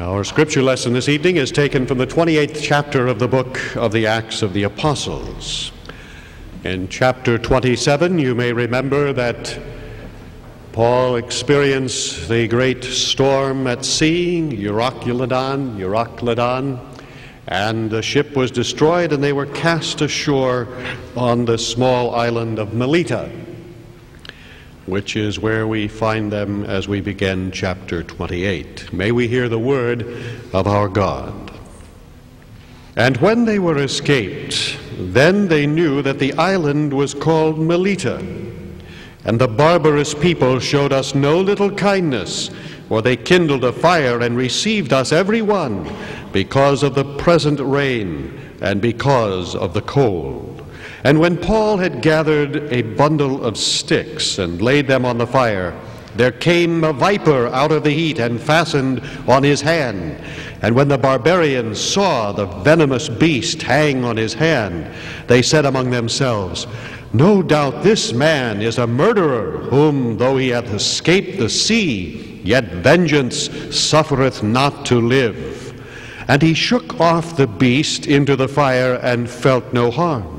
Our scripture lesson this evening is taken from the 28th chapter of the book of the Acts of the Apostles. In chapter 27, you may remember that Paul experienced the great storm at sea, Euroclydon, and the ship was destroyed and they were cast ashore on the small island of Melita, which is where we find them as we begin chapter 28. May we hear the word of our God. And when they were escaped, then they knew that the island was called Melita, and the barbarous people showed us no little kindness, for they kindled a fire and received us every one, because of the present rain and because of the cold. And when Paul had gathered a bundle of sticks and laid them on the fire, there came a viper out of the heat and fastened on his hand. And when the barbarians saw the venomous beast hang on his hand, they said among themselves, "No doubt this man is a murderer, whom, though he hath escaped the sea, yet vengeance suffereth not to live." And he shook off the beast into the fire and felt no harm.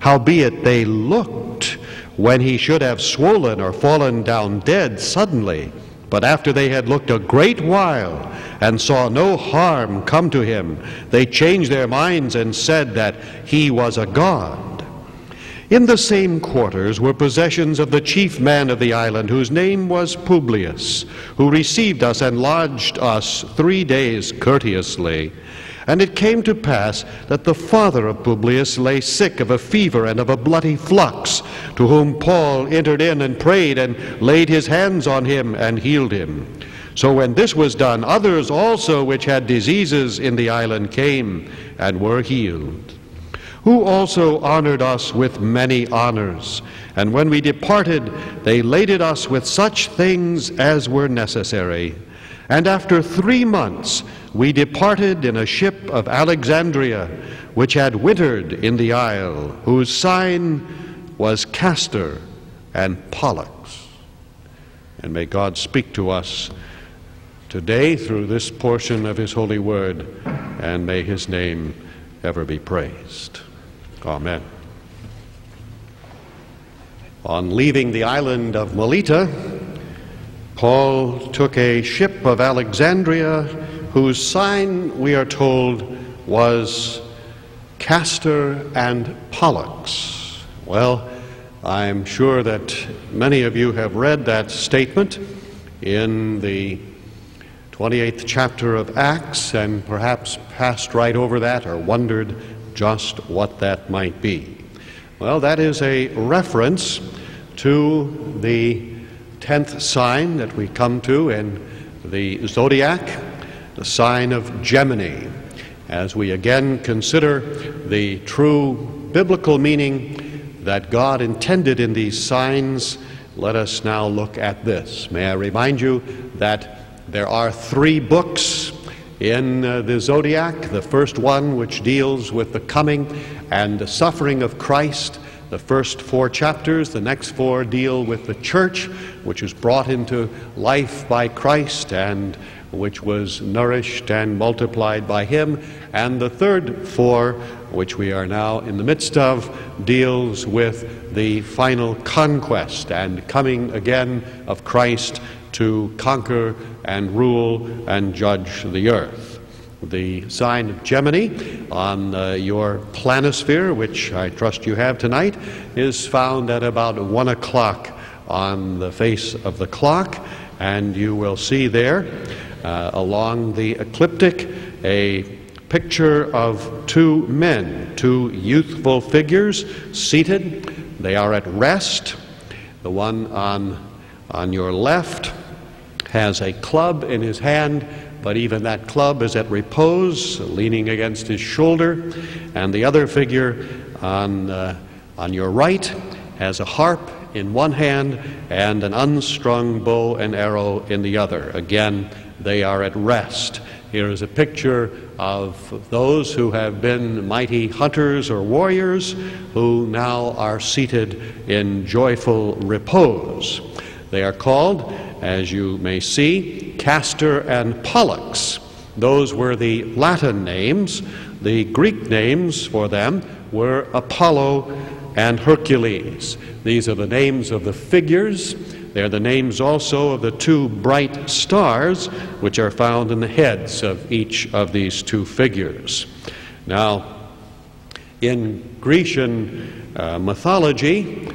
Howbeit they looked when he should have swollen or fallen down dead suddenly, but after they had looked a great while and saw no harm come to him, they changed their minds and said that he was a god. In the same quarters were possessions of the chief man of the island, whose name was Publius, who received us and lodged us 3 days courteously. And it came to pass that the father of Publius lay sick of a fever and of a bloody flux, to whom Paul entered in and prayed and laid his hands on him and healed him. So when this was done, others also which had diseases in the island came and were healed, who also honored us with many honors. And when we departed, they laded us with such things as were necessary. And after 3 months we departed in a ship of Alexandria, which had wintered in the isle, whose sign was Castor and Pollux. And may God speak to us today through this portion of his holy word, and may his name ever be praised. Amen. On leaving the island of Melita, Paul took a ship of Alexandria, whose sign, we are told, was Castor and Pollux. Well, I'm sure that many of you have read that statement in the 28th chapter of Acts and perhaps passed right over that or wondered just what that might be. Well, that is a reference to the 10th sign that we come to in the zodiac, the sign of Gemini, as we again consider the true biblical meaning that God intended in these signs. Let us now look at this. May I remind you that there are 3 books in the zodiac. The first one, which deals with the coming and the suffering of Christ. The first 4 chapters, the next 4 deal with the church, which is brought into life by Christ and which was nourished and multiplied by him. And the third 4, which we are now in the midst of, deals with the final conquest and coming again of Christ to conquer and rule and judge the earth. The sign of Gemini on your planisphere, which I trust you have tonight, is found at about 1 o'clock on the face of the clock, and you will see there along the ecliptic a picture of 2 men, 2 youthful figures seated. They are at rest. The one on your left has a club in his hand, but even that club is at repose, leaning against his shoulder. And the other figure on your right has a harp in one hand and an unstrung bow and arrow in the other. Again, they are at rest. Here is a picture of those who have been mighty hunters or warriors, who now are seated in joyful repose. They are called, as you may see, Castor and Pollux, Those were the Latin names. The Greek names for them were Apollo and Hercules. These are the names of the figures. They're the names also of the two bright stars which are found in the heads of each of these two figures. Now, in Grecian mythology,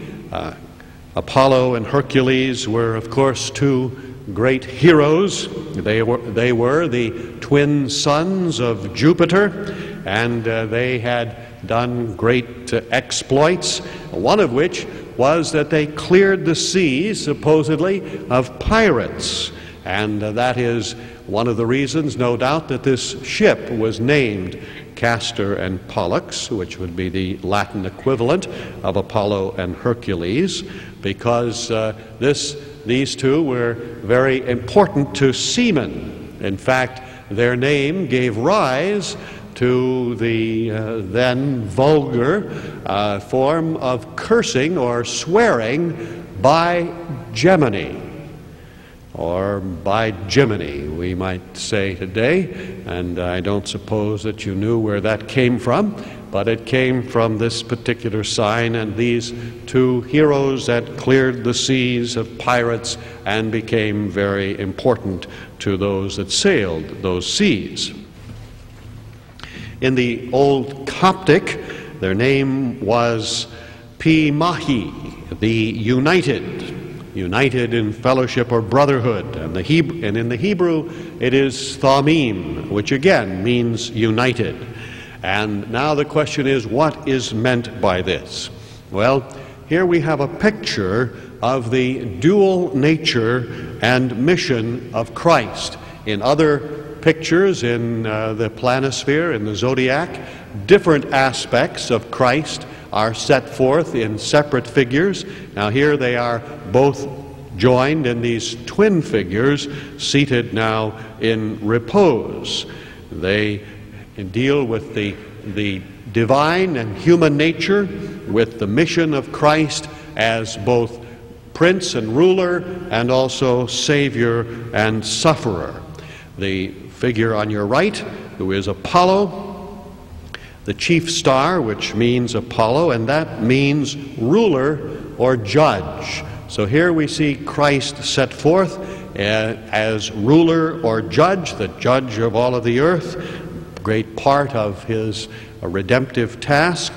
Apollo and Hercules were, of course, two great heroes. They were the twin sons of Jupiter, and they had done great exploits, one of which was that they cleared the seas, supposedly, of pirates. And that is one of the reasons, no doubt, that this ship was named Castor and Pollux, which would be the Latin equivalent of Apollo and Hercules, because these two were very important to seamen. In fact, their name gave rise to the then vulgar form of cursing or swearing by Gemini, or by Jiminy, we might say today. And I don't suppose that you knew where that came from, but it came from this particular sign and these two heroes that cleared the seas of pirates and became very important to those that sailed those seas. In the Old Coptic, their name was Pi Mahi, the united in fellowship or brotherhood. And in the Hebrew, it is Thamim, which again means united. And now the question is, what is meant by this? Well, here we have a picture of the dual nature and mission of Christ. In other pictures in the planisphere, in the zodiac, different aspects of Christ are set forth in separate figures. Now here they are both joined in these twin figures, seated now in repose. They deal with the divine and human nature, with the mission of Christ as both prince and ruler, and also savior and sufferer. The figure on your right, who is Apollo, the chief star, which means Apollo, and that means ruler or judge. So here we see Christ set forth as ruler or judge, the judge of all of the earth, great part of his redemptive task.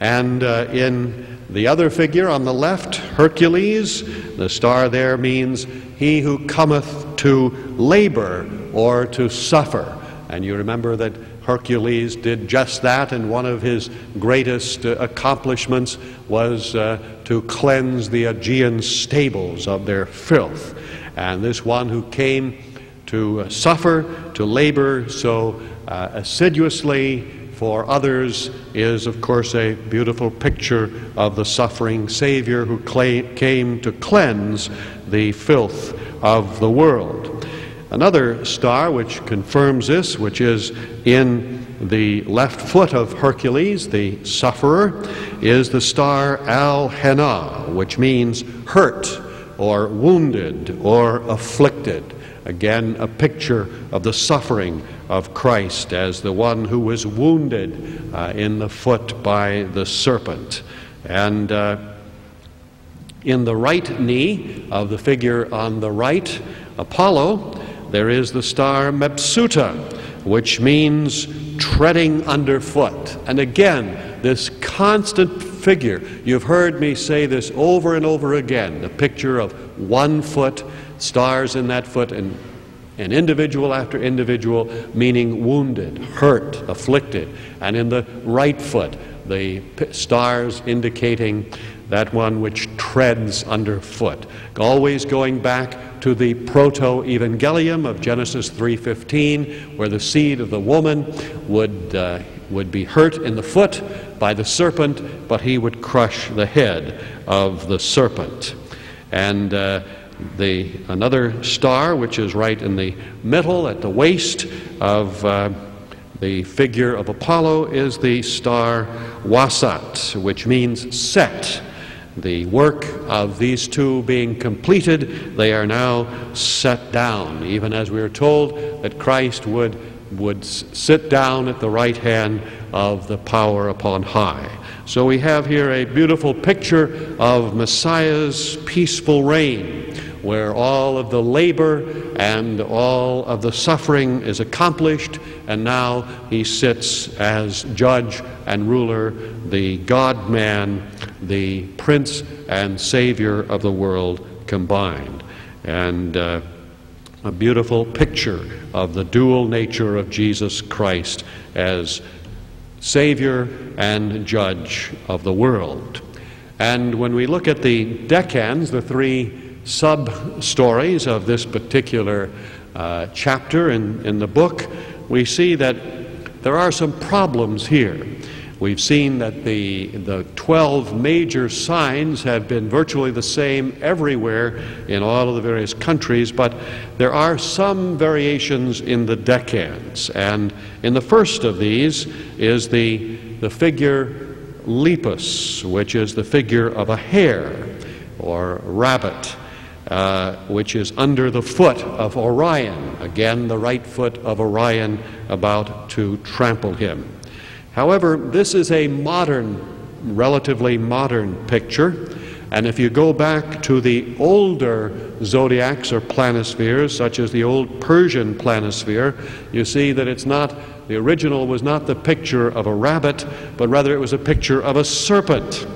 And in the other figure on the left, Hercules, the star there means he who cometh to labor or to suffer. And you remember that Hercules did just that, and one of his greatest accomplishments was to cleanse the Aegean stables of their filth. And this one who came to suffer, to labor so assiduously for others, is of course a beautiful picture of the suffering Savior who came to cleanse the filth of the world. Another star which confirms this, which is in the left foot of Hercules, the sufferer, is the star Al Hena, which means hurt or wounded or afflicted. Again, a picture of the suffering of Christ as the one who was wounded in the foot by the serpent. And in the right knee of the figure on the right, Apollo, there is the star Mepsuta, which means treading underfoot. And again, this constant figure. You've heard me say this over and over again, the picture of one foot, stars in that foot, and individual after individual, meaning wounded, hurt, afflicted. And in the right foot, the stars indicating that one which treads underfoot, always going back to the proto-evangelium of Genesis 3:15, where the seed of the woman would be hurt in the foot by the serpent, but he would crush the head of the serpent. And another star, which is right in the middle at the waist of the figure of Apollo, is the star Wasat, which means set. The work of these two being completed, they are now set down, even as we are told that Christ would sit down at the right hand of the power upon high. So we have here a beautiful picture of Messiah's peaceful reign, where all of the labor and all of the suffering is accomplished, and now he sits as judge and ruler, the God-man, the Prince and Savior of the world combined. And a beautiful picture of the dual nature of Jesus Christ as Savior and Judge of the world. And when we look at the decans, the three sub-stories of this particular chapter in the book, we see that there are some problems here. We've seen that the 12 major signs have been virtually the same everywhere in all of the various countries, but there are some variations in the decans. And in the first of these is the figure Lepus, which is the figure of a hare or rabbit, which is under the foot of Orion. Again, the right foot of Orion about to trample him. However, this is a modern, relatively modern picture, and if you go back to the older zodiacs or planispheres, such as the old Persian planisphere, you see that it's not, the original was not the picture of a rabbit, but rather it was a picture of a serpent.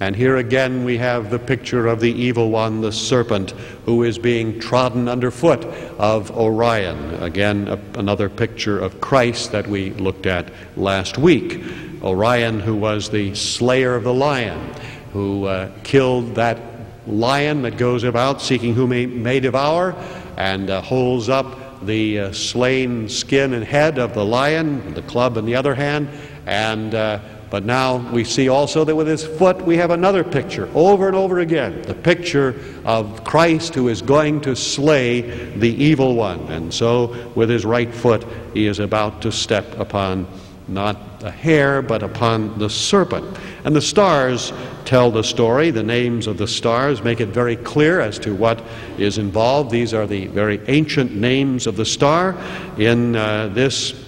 And here again we have the picture of the evil one, the serpent, who is being trodden underfoot of Orion. Again, another picture of Christ that we looked at last week. Orion, who was the slayer of the lion, who killed that lion that goes about seeking whom he may devour, and holds up the slain skin and head of the lion, the club in the other hand, and but now we see also that with his foot we have another picture, over and over again, the picture of Christ who is going to slay the evil one. And so with his right foot he is about to step upon not a hare but upon the serpent. And the stars tell the story. The names of the stars make it very clear as to what is involved. These are the very ancient names of the star in this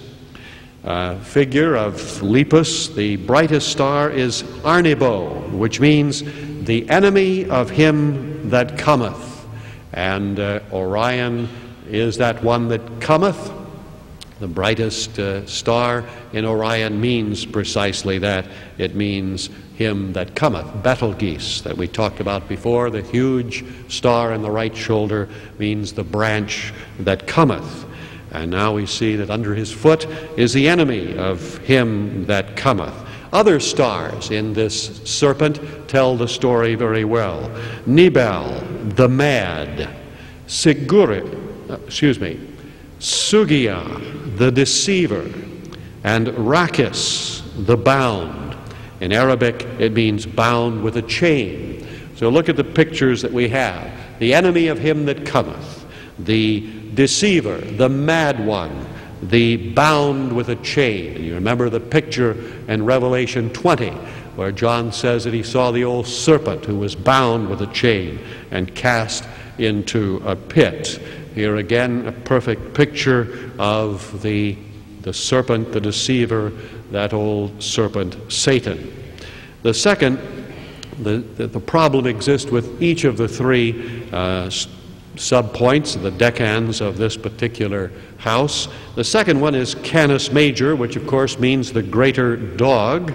figure of Lepus. The brightest star is Arnebo, which means the enemy of him that cometh. And Orion is that one that cometh. The brightest star in Orion means precisely that. It means him that cometh. Betelgeuse, that we talked about before, the huge star in the right shoulder, means the branch that cometh. And now we see that under his foot is the enemy of him that cometh. Other stars in this serpent tell the story very well. Nibel, the mad. Sugia, the deceiver. And Rakis, the bound. In Arabic, it means bound with a chain. So look at the pictures that we have. The enemy of him that cometh. The deceiver, the mad one, the bound with a chain. You remember the picture in Revelation 20 where John says that he saw the old serpent who was bound with a chain and cast into a pit. Here again a perfect picture of the serpent, the deceiver, that old serpent Satan. The second, the problem exists with each of the three subpoints, the decans of this particular house. The second one is Canis Major, which of course means the greater dog.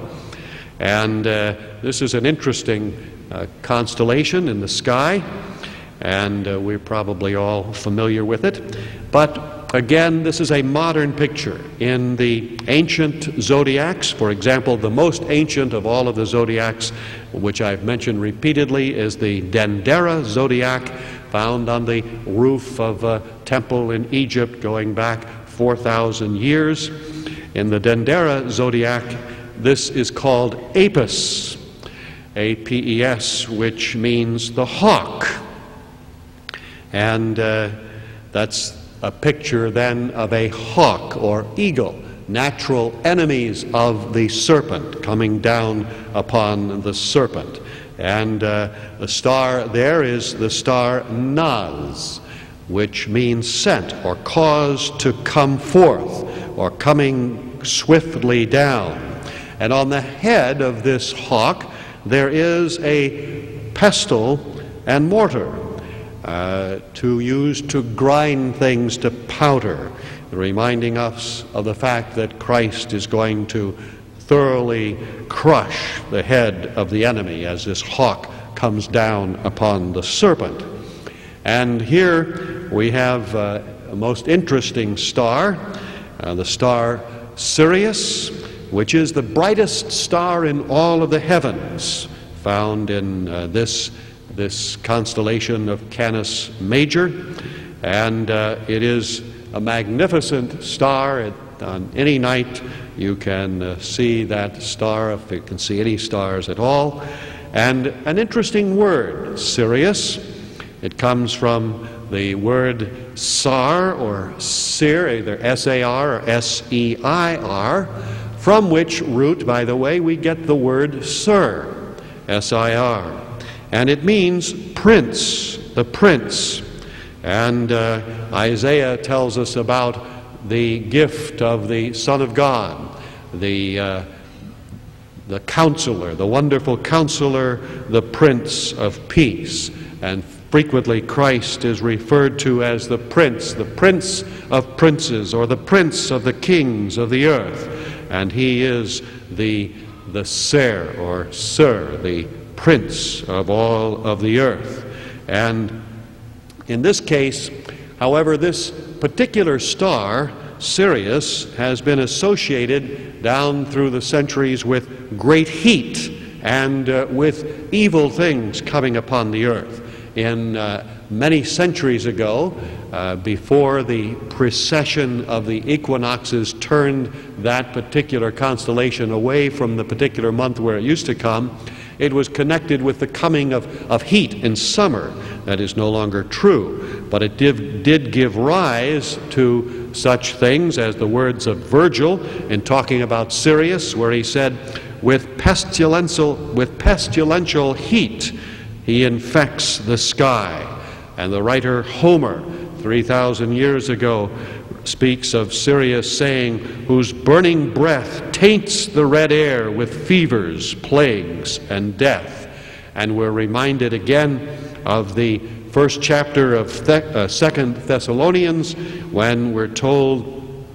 And this is an interesting constellation in the sky, and we're probably all familiar with it. But again, this is a modern picture. In the ancient zodiacs, for example, the most ancient of all of the zodiacs, which I've mentioned repeatedly, is the Dendera zodiac, found on the roof of a temple in Egypt going back 4,000 years. In the Dendera zodiac, this is called Apis, A-P-E-S, which means the hawk. And that's a picture then of a hawk or eagle, natural enemies of the serpent, coming down upon the serpent. And the star there is the star Naz, which means sent or caused to come forth or coming swiftly down. And on the head of this hawk there is a pestle and mortar to use to grind things to powder, reminding us of the fact that Christ is going to thoroughly crush the head of the enemy as this hawk comes down upon the serpent. And here we have a most interesting star, the star Sirius, which is the brightest star in all of the heavens, found in this constellation of Canis Major. And it is a magnificent star. On any night you can see that star, if you can see any stars at all. And an interesting word, Sirius. It comes from the word sar or sir, either S-A-R or S-E-I-R, from which root, by the way, we get the word sir, S-I-R. And it means prince, the prince. And Isaiah tells us about the gift of the Son of God, the counselor, the wonderful counselor, the Prince of Peace. And frequently Christ is referred to as the prince of princes, or the prince of the kings of the earth. And he is the ser, or sir, the prince of all of the earth. And in this case, however, this particular star, Sirius, has been associated down through the centuries with great heat and with evil things coming upon the earth. In many centuries ago, before the precession of the equinoxes turned that particular constellation away from the particular month where it used to come, it was connected with the coming of heat in summer. That is no longer true, but it did give rise to such things as the words of Virgil in talking about Sirius, where he said, with pestilential heat he infects the sky." And the writer Homer, 3,000 years ago, speaks of Sirius saying, whose burning breath taints the red air with fevers, plagues, and death. And we're reminded again of the first chapter of Second Thessalonians, when we're told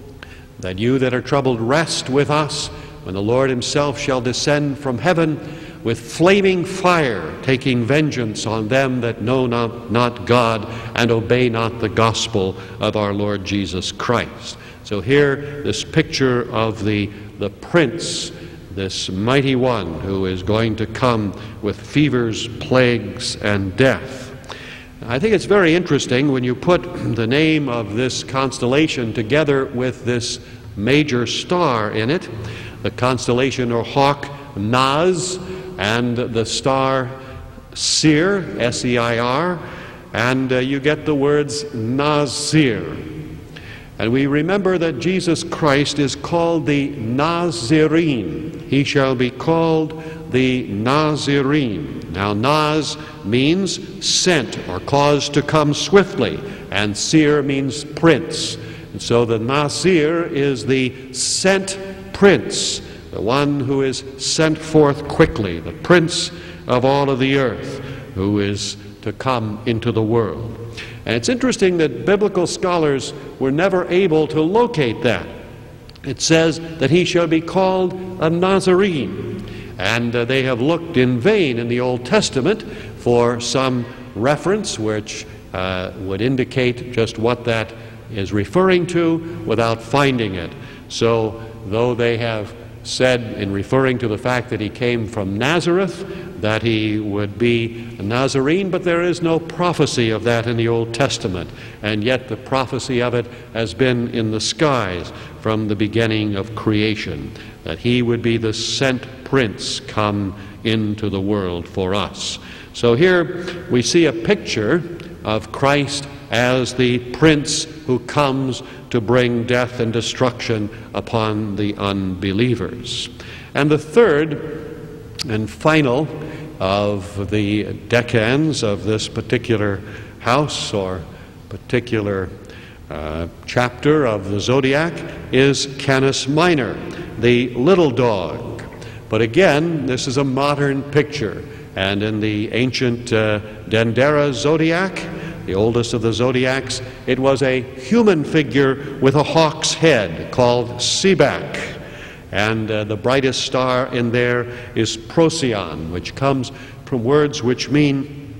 that you that are troubled rest with us, when the Lord himself shall descend from heaven with flaming fire, taking vengeance on them that know not God and obey not the gospel of our Lord Jesus Christ. So here, this picture of the prince, this mighty one who is going to come with fevers, plagues, and death. I think it's very interesting when you put the name of this constellation together with this major star in it, the constellation or hawk Naz, and the star Seir, S-E-I-R, and you get the words Nazir. And we remember that Jesus Christ is called the Nazirene. He shall be called the Nazirene. Now, Naz means sent or caused to come swiftly, and Seir means prince. And so the Nazir is the sent prince, the one who is sent forth quickly, the prince of all of the earth, who is to come into the world. And it's interesting that biblical scholars were never able to locate that. It says that he shall be called a Nazarene, and they have looked in vain in the Old Testament for some reference which would indicate just what that is referring to without finding it. So though they have said in referring to the fact that he came from Nazareth, that he would be a Nazarene, but there is no prophecy of that in the Old Testament, and yet the prophecy of it has been in the skies from the beginning of creation, that he would be the sent prince come into the world for us. So here we see a picture of Christ as the prince who comes to bring death and destruction upon the unbelievers. And the third and final of the decans of this particular house or particular chapter of the zodiac is Canis Minor, the little dog. But again, this is a modern picture, and in the ancient Dendera zodiac, the oldest of the zodiacs, it was a human figure with a hawk's head called Sebek. And the brightest star in there is Procyon, which comes from words which mean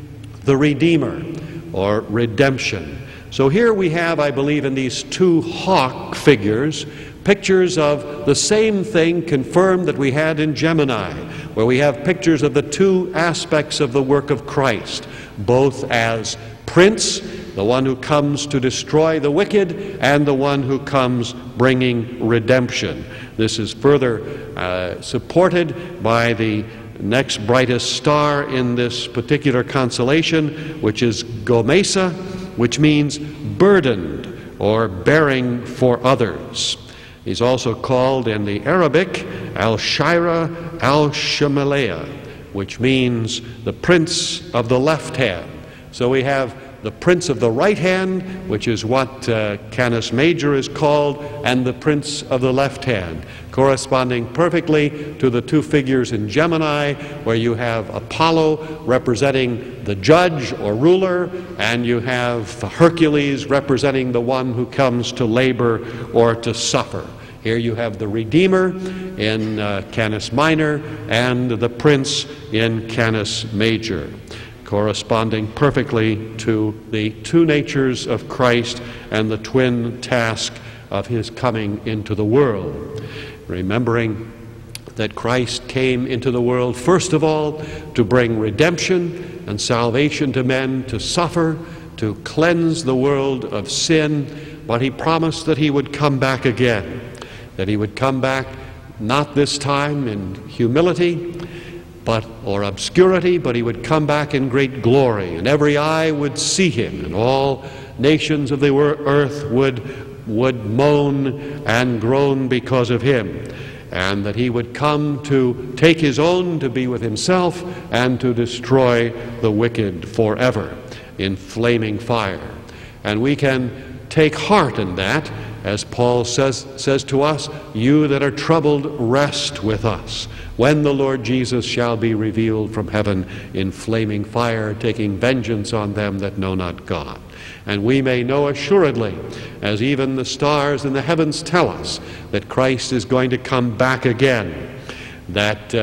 the Redeemer or redemption. So here we have, I believe, in these two hawk figures, pictures of the same thing confirmed that we had in Gemini, where we have pictures of the two aspects of the work of Christ, both as Prince, the one who comes to destroy the wicked, and the one who comes bringing redemption. This is further supported by the next brightest star in this particular constellation, which is Gomeisa, which means burdened or bearing for others. He's also called in the Arabic al-shirah al-shamaleh, which means the prince of the left hand. So we have the prince of the right hand, which is what Canis Major is called, and the prince of the left hand, corresponding perfectly to the two figures in Gemini, where you have Apollo representing the judge or ruler, and you have Hercules representing the one who comes to labor or to suffer. Here you have the Redeemer in Canis Minor and the prince in Canis Major, corresponding perfectly to the two natures of Christ and the twin task of his coming into the world. Remembering that Christ came into the world, first of all, to bring redemption and salvation to men, to suffer, to cleanse the world of sin, but he promised that he would come back again, that he would come back not this time in humility, or obscurity, but he would come back in great glory, and every eye would see him, and all nations of the earth would moan and groan because of him, and that he would come to take his own to be with himself and to destroy the wicked forever in flaming fire. And we can take heart in that, as Paul says to us, "You that are troubled, rest with us, when the Lord Jesus shall be revealed from heaven in flaming fire, taking vengeance on them that know not God." And we may know assuredly, as even the stars in the heavens tell us, that Christ is going to come back again, that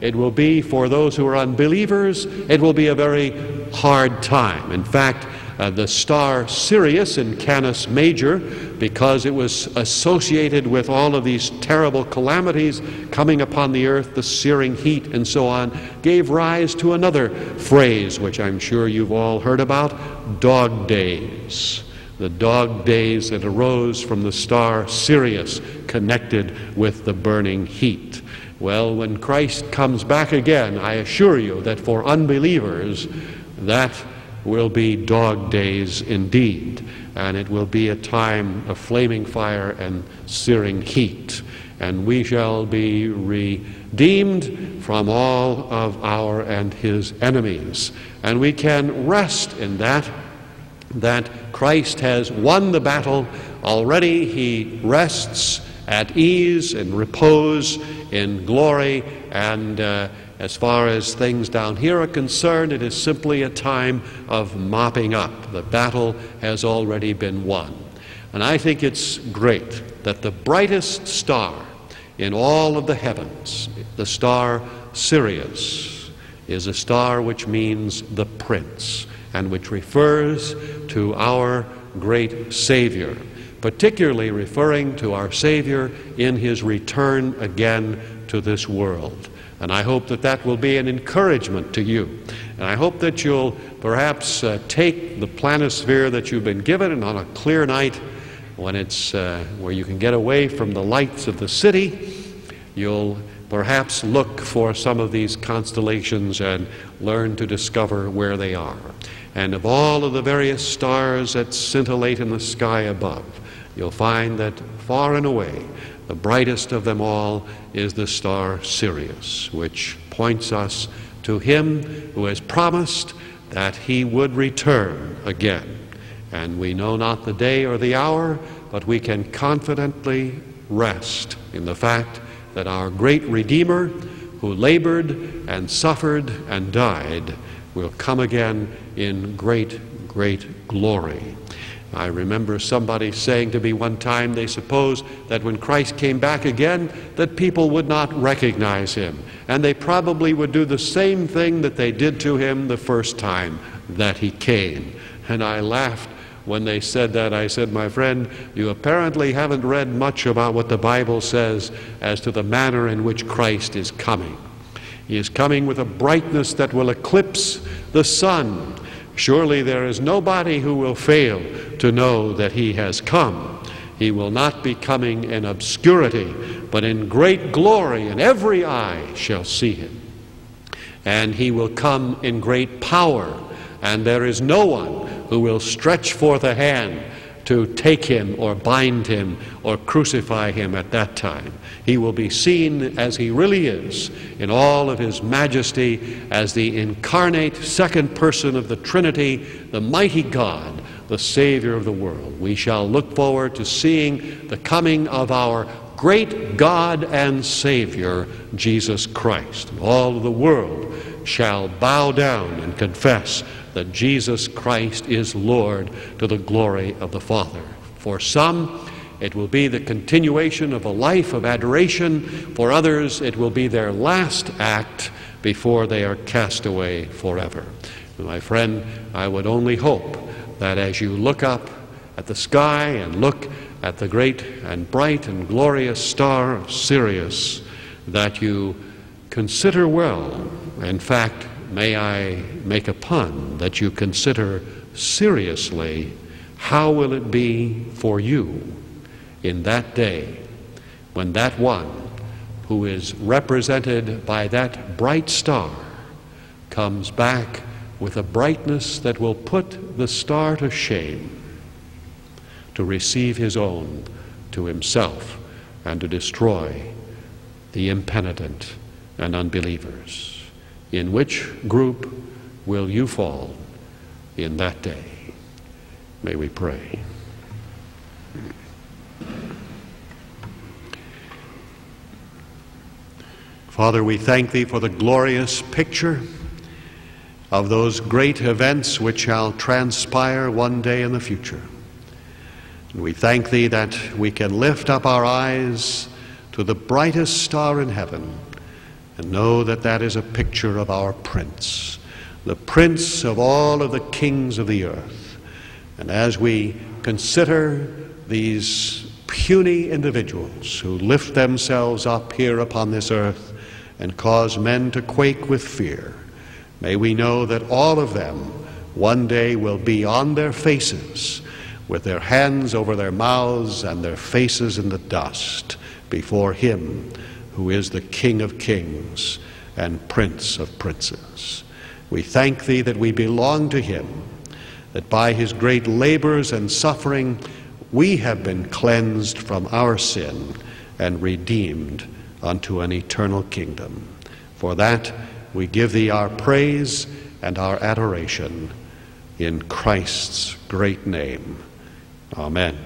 it will be, for those who are unbelievers, it will be a very hard time. In fact, the star Sirius in Canis Major, because it was associated with all of these terrible calamities coming upon the earth, the searing heat and so on, gave rise to another phrase which I'm sure you've all heard about, dog days. The dog days that arose from the star Sirius connected with the burning heat. Well, when Christ comes back again, I assure you that for unbelievers, that will be dog days indeed, and it will be a time of flaming fire and searing heat, and we shall be redeemed from all of our and his enemies. And we can rest in that Christ has won the battle already. He rests at ease and repose in glory, and as far as things down here are concerned, it is simply a time of mopping up. The battle has already been won. And I think it's great that the brightest star in all of the heavens, the star Sirius, is a star which means the Prince, and which refers to our great Savior, particularly referring to our Savior in his return again to this world. And I hope that that will be an encouragement to you. And I hope that you'll perhaps take the planisphere that you've been given, and on a clear night when it's where you can get away from the lights of the city, you'll perhaps look for some of these constellations and learn to discover where they are. And of all of the various stars that scintillate in the sky above, you'll find that far and away, the brightest of them all is the star Sirius, which points us to him who has promised that he would return again. And we know not the day or the hour, but we can confidently rest in the fact that our great Redeemer, who labored and suffered and died, will come again in great, great glory. I remember somebody saying to me one time they supposed that when Christ came back again that people would not recognize him, and they probably would do the same thing that they did to him the first time that he came. And I laughed when they said that. I said, my friend, you apparently haven't read much about what the Bible says as to the manner in which Christ is coming. He is coming with a brightness that will eclipse the sun. Surely there is nobody who will fail to know that he has come. He will not be coming in obscurity, but in great glory, and every eye shall see him. And he will come in great power, and there is no one who will stretch forth a hand to take him or bind him or crucify him at that time. He will be seen as he really is, in all of his majesty, as the incarnate second person of the Trinity, the mighty God, the Savior of the world. We shall look forward to seeing the coming of our great God and Savior, Jesus Christ. And all of the world shall bow down and confess that Jesus Christ is Lord, to the glory of the Father. For some, it will be the continuation of a life of adoration. For others, it will be their last act before they are cast away forever. My friend, I would only hope that as you look up at the sky and look at the great and bright and glorious star of Sirius, that you consider well, in fact, may I make a pun, that you consider seriously, how will it be for you in that day when that one who is represented by that bright star comes back with a brightness that will put the star to shame, to receive his own to himself and to destroy the impenitent and unbelievers? In which group will you fall in that day? May we pray. Father, we thank Thee for the glorious picture of those great events which shall transpire one day in the future. And we thank Thee that we can lift up our eyes to the brightest star in heaven, and know that that is a picture of our Prince, the Prince of all of the kings of the earth. And as we consider these puny individuals who lift themselves up here upon this earth and cause men to quake with fear, may we know that all of them one day will be on their faces with their hands over their mouths and their faces in the dust before Him who is the King of kings and Prince of princes. We thank Thee that we belong to Him, that by His great labors and suffering we have been cleansed from our sin and redeemed unto an eternal kingdom. For that we give Thee our praise and our adoration in Christ's great name. Amen.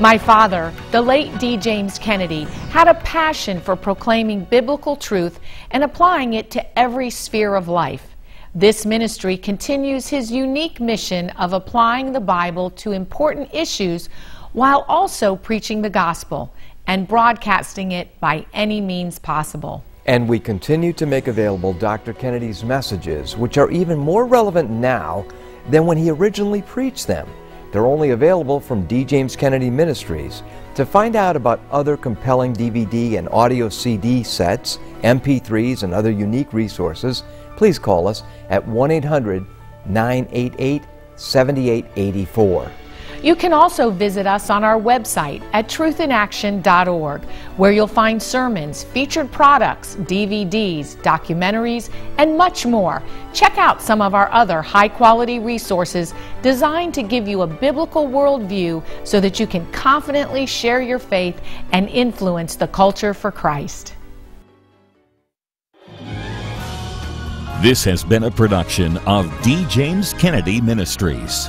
My father, the late D. James Kennedy, had a passion for proclaiming biblical truth and applying it to every sphere of life. This ministry continues his unique mission of applying the Bible to important issues while also preaching the gospel and broadcasting it by any means possible. And we continue to make available Dr. Kennedy's messages, which are even more relevant now than when he originally preached them. They're only available from D. James Kennedy Ministries. To find out about other compelling DVD and audio CD sets, MP3s, and other unique resources, please call us at 1-800-988-7884. You can also visit us on our website at truthinaction.org, where you'll find sermons, featured products, DVDs, documentaries, and much more. Check out some of our other high-quality resources designed to give you a biblical worldview so that you can confidently share your faith and influence the culture for Christ. This has been a production of D. James Kennedy Ministries.